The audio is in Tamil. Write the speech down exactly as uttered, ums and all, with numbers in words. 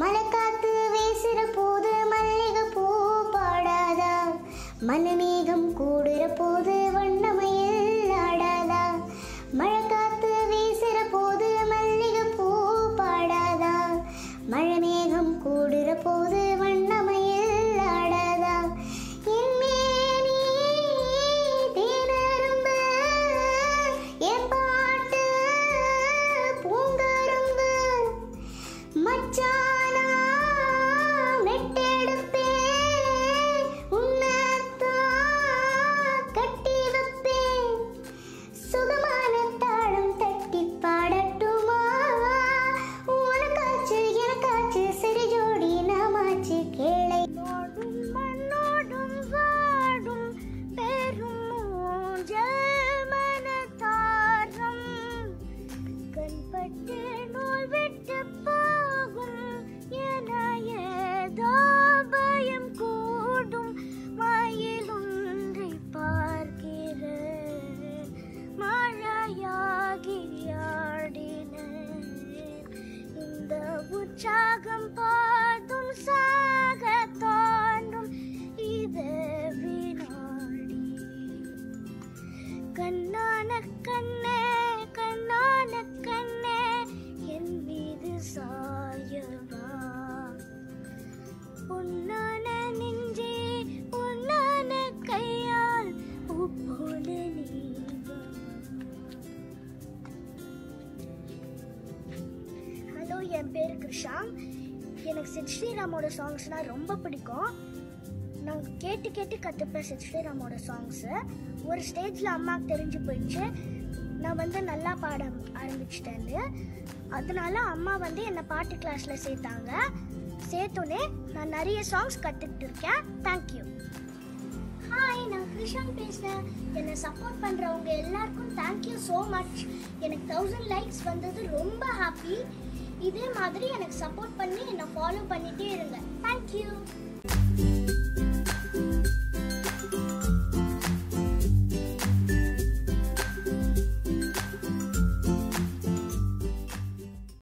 மலக்காத்து வீசுற போது மல்லிகைப்பூ பாடாதா, மனமேகம் கூடுற போது வண்ணமயில் ஆடாதா. மலக்காத்து வீசுற போது மல்லிகைப்பூ பாடாதா, மனமேகம் கூடுற போது வண்ணமயில் ஆடாதா. என் பேர் கிருஷா. எனக்கு சித் ஸ்ரீராமோட சாங்ஸ்னா ரொம்ப பிடிக்கும். நான் கேட்டு கேட்டு கற்றுப்பேன் சித் ஸ்ரீராமோட சாங்ஸு. ஒரு ஸ்டேஜில் அம்மாவுக்கு தெரிஞ்சு போயிடுச்சு, நான் வந்து நல்லா பாட ஆரம்பிச்சிட்டேன்னு. அதனால அம்மா வந்து என்னை பாட்டு கிளாஸில் சேர்த்தாங்க. சேர்த்தோன்னே நான் நிறைய சாங்ஸ் கற்றுக்கிட்டு இருக்கேன். தேங்க்யூ. ஹாய், நான் கிருஷான் பேசுகிறேன். என்னை சப்போர்ட் பண்ணுறவங்க எல்லாருக்கும் தேங்க்யூ ஸோ மச். எனக்கு தௌசண்ட் லைக்ஸ் வந்தது ரொம்ப ஹாப்பி. இதே மாதிரி எனக்கு சப்போர்ட் பண்ணி என்னை ஃபாலோ பண்ணிகிட்டே இருங்க. தேங்க்யூ.